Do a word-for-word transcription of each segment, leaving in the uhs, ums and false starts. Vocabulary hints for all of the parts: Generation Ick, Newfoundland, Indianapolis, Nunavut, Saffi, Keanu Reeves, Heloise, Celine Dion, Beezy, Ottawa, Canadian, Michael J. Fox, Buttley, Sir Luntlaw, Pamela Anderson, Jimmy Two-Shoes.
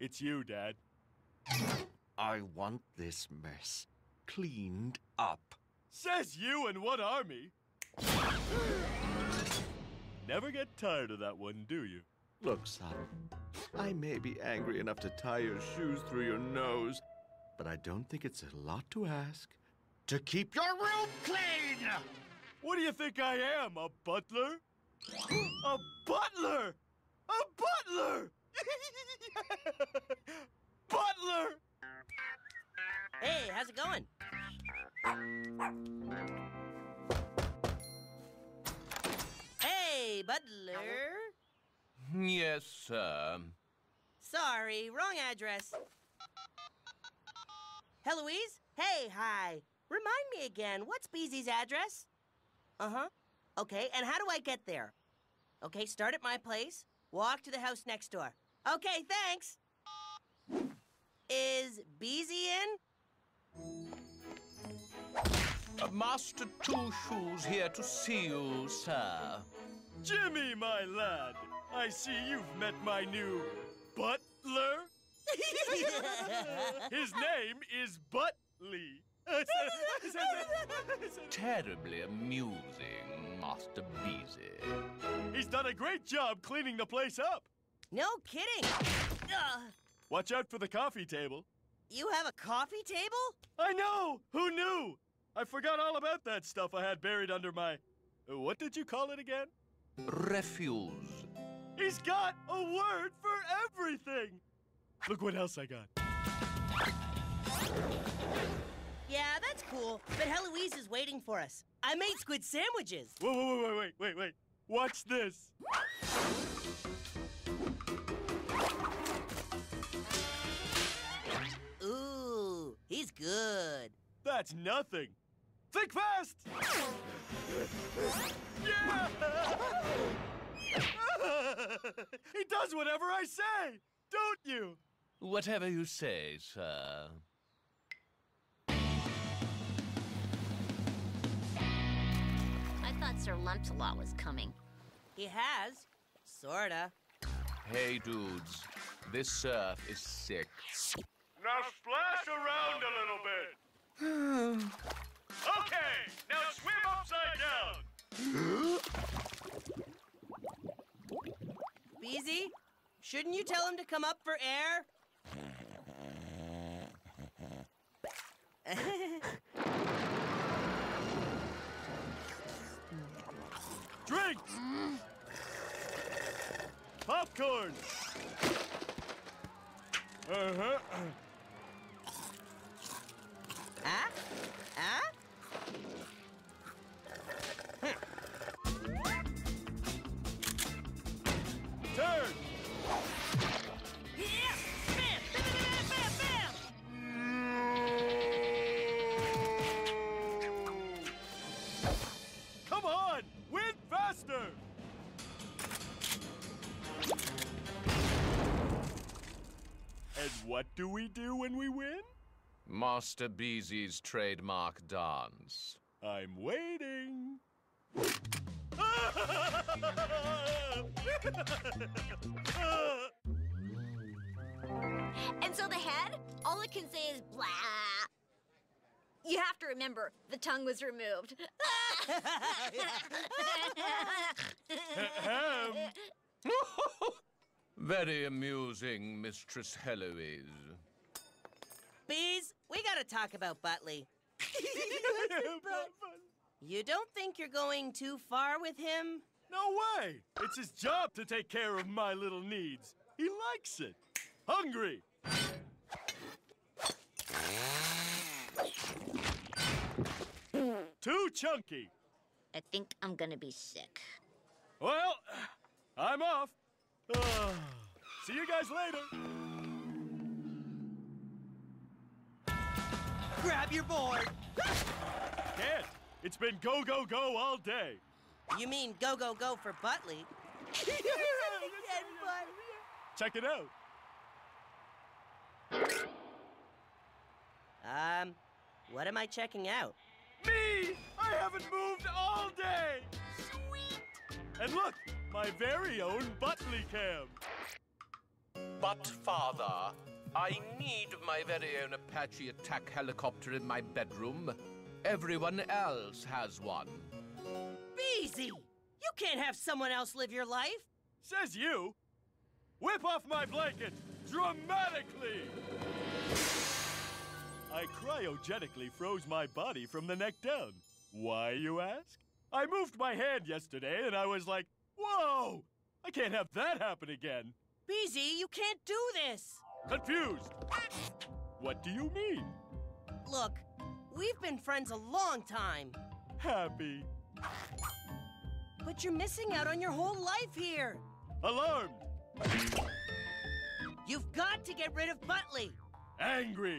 It's you, Dad. I want this mess cleaned up. Says you and one army. Never get tired of that one, do you? Look, son, I may be angry enough to tie your shoes through your nose, but I don't think it's a lot to ask to keep your room clean! What do you think I am, a butler? A butler! A butler! Butler! Hey, how's it going? Hey, Butler. Yes, sir. Sorry, wrong address. Heloise? Hey, hi. Remind me again, what's Beezy's address? Uh-huh. Okay, and how do I get there? Okay, start at my place, walk to the house next door. Okay, thanks. Is Beezy in? Uh, Master Two-Shoes here to see you, sir. Jimmy, my lad, I see you've met my new butler. His name is Buttley. Terribly amusing, Master Beezy. He's done a great job cleaning the place up. No kidding! Ugh. Watch out for the coffee table. You have a coffee table? I know! Who knew? I forgot all about that stuff I had buried under my... What did you call it again? Refuse. He's got a word for everything! Look what else I got. Yeah, that's cool, but Heloise is waiting for us. I made squid sandwiches. Whoa, whoa, whoa, wait, wait, wait. Watch this. Ooh, he's good. That's nothing. Think fast! Yeah! He does whatever I say, don't you? Whatever you say, sir. I thought Sir Luntlaw was coming. He has, sorta. Hey, dudes, this surf is sick. Now splash around a little bit. Okay, now swim upside down. Beezy, shouldn't you tell him to come up for air? Drinks! Mm. Popcorn! Uh-huh. Ah? Ah? Hm. Turn! Yeah! Bam! Bam, bam, bam, bam! Come on! Win faster! And what do we do when we win? Master Beezy's trademark dance. I'm waiting. And so the head, all it can say is blah. You have to remember, the tongue was removed. Very amusing, Mistress Heloise. Bees, we gotta talk about Buttley. You don't think you're going too far with him? No way! It's his job to take care of my little needs. He likes it. Hungry! Too chunky. I think I'm gonna be sick. Well, I'm off. Uh, see you guys later. Grab your board. Can't. It's been go, go, go all day. You mean go, go, go for Buttley? Yeah, again, Bud. Check it out. Um, what am I checking out? Me! I haven't moved all day! Sweet! And look, my very own Buttley cam. But, Father, I need my very own Apache attack helicopter in my bedroom. Everyone else has one. Beezy! You can't have someone else live your life! Says you! Whip off my blanket! Dramatically! I cryogenically froze my body from the neck down. Why, you ask? I moved my hand yesterday and I was like, whoa! I can't have that happen again. Beezy, you can't do this! Confused! What do you mean? Look, we've been friends a long time. Happy. But you're missing out on your whole life here. Alarmed! You've got to get rid of Buttley. Angry!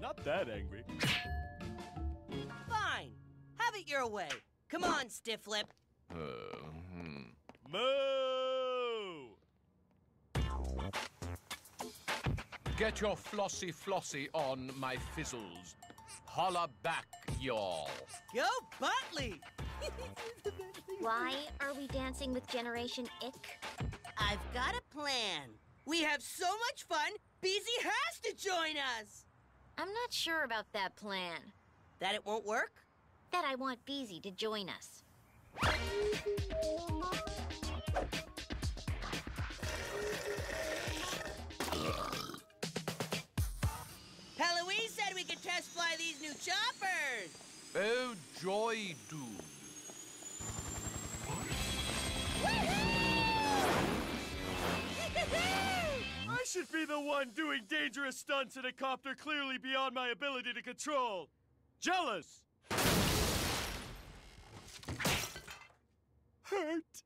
Not that angry. Fine. Have it your way. Come on, stiff lip. Uh, hmm. Moo! Get your flossy flossy on, my fizzles. Holla back, y'all. Yo, Buttley! Why are we dancing with Generation Ick? I've got a plan. We have so much fun, Beezy has to join us! I'm not sure about that plan. That it won't work? That I want Beezy to join us. Heloise said we could test fly these new choppers! Oh, joy, dude. I should be the one doing dangerous stunts in a copter clearly beyond my ability to control. Jealous! Hurt!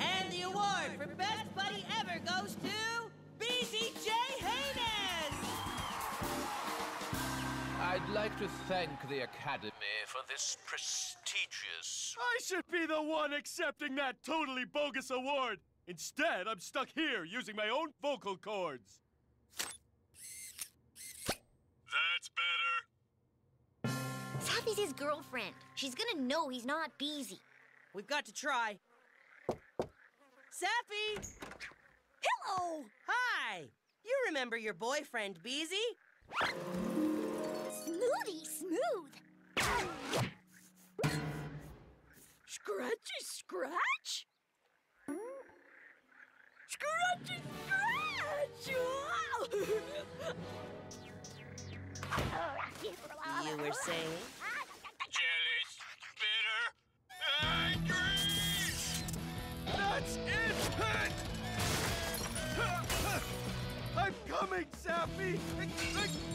And the award for best buddy ever goes to... Beezy J. Haynes! I'd like to thank the Academy for this prestigious... I should be the one accepting that totally bogus award! Instead, I'm stuck here, using my own vocal cords. That's better. Saffi's his girlfriend. She's gonna know he's not Beezy. We've got to try. Saffi! Hello! Hi! You remember your boyfriend, Beezy? Smoothie smooth! Scratchy scratch? Scratchy scratch! Wow. You were saying? Jealous, bitter, angry! That's it! I'm coming, Saffi!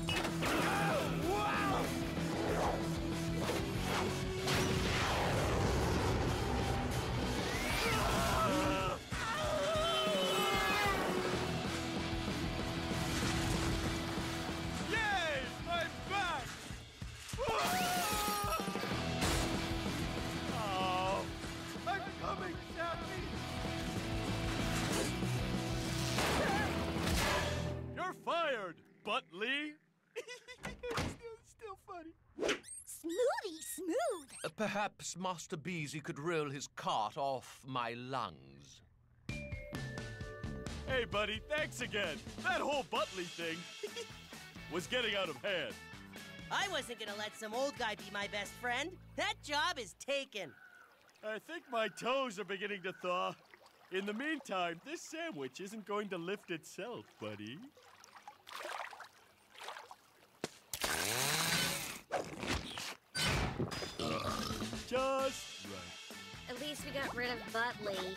Oh, wow! Oh, I'm coming, Saffi! You're fired, Buttley! It's still, still funny. Smoothie smooth! Uh, perhaps Master Beezy could roll his cart off my lungs. Hey, buddy, thanks again. That whole Buttley thing was getting out of hand. I wasn't gonna let some old guy be my best friend. That job is taken. I think my toes are beginning to thaw. In the meantime, this sandwich isn't going to lift itself, buddy. Just right. At least we got rid of Buttley.